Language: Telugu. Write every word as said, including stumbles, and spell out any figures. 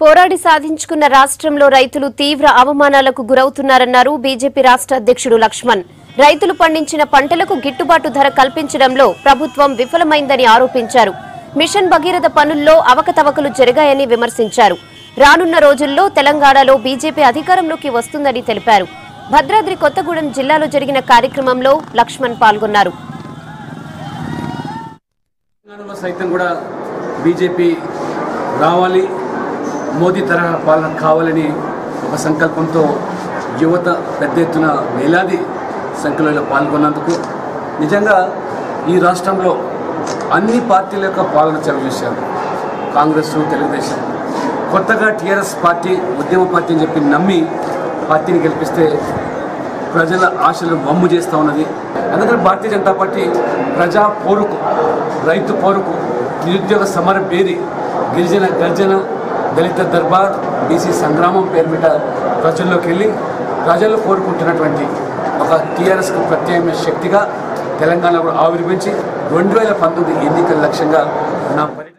పోరాడి సాధించుకున్న రాష్ట్రంలో రైతులు తీవ్ర అవమానాలకు గురవుతున్నారన్నారు బీజేపీ రాష్ట్ర అధ్యక్షుడు లక్ష్మణ్. రైతులు పండించిన పంటలకు గిట్టుబాటు ధర కల్పించడంలో ప్రభుత్వం విఫలమైందని ఆరోపించారు. మిషన్ భగీరథ పనుల్లో అవకతవకలు జరిగాయని విమర్శించారు. రానున్న రోజుల్లో తెలంగాణలో బీజేపీ అధికారంలోకి వస్తుందని తెలిపారు. భద్రాద్రి కొత్తగూడెం జిల్లాలో జరిగిన కార్యక్రమంలో లక్ష్మణ్ పాల్గొన్నారు. మోదీ తరహా పాలన కావాలని ఒక సంకల్పంతో యువత పెద్ద ఎత్తున వేలాది సంఖ్యలో పాల్గొన్నందుకు నిజంగా ఈ రాష్ట్రంలో అన్ని పార్టీల యొక్క పాలన చవిచూశారు. కాంగ్రెస్, తెలుగుదేశం, కొత్తగా టీఆర్ఎస్ పార్టీ ఉద్యమ పార్టీ అని చెప్పి నమ్మి పార్టీని గెలిపిస్తే ప్రజల ఆశలను వమ్ము చేస్తూ ఉన్నది. అందుకని భారతీయ జనతా పార్టీ ప్రజా పోరుకు, రైతు పోరుకు, నిరుద్యోగ సమర భేరి, గిరిజన గర్జన, దళిత దర్బార్, బీసీ సంగ్రామం పేరు మీద ప్రజల్లోకి వెళ్ళి ప్రజలు కోరుకుంటున్నటువంటి ఒక టీఆర్ఎస్కు ప్రత్యామ్నాయ శక్తిగా తెలంగాణ ఆవిర్భించి రెండు వేల పంతొమ్మిది ఎన్నికల లక్ష్యంగా నా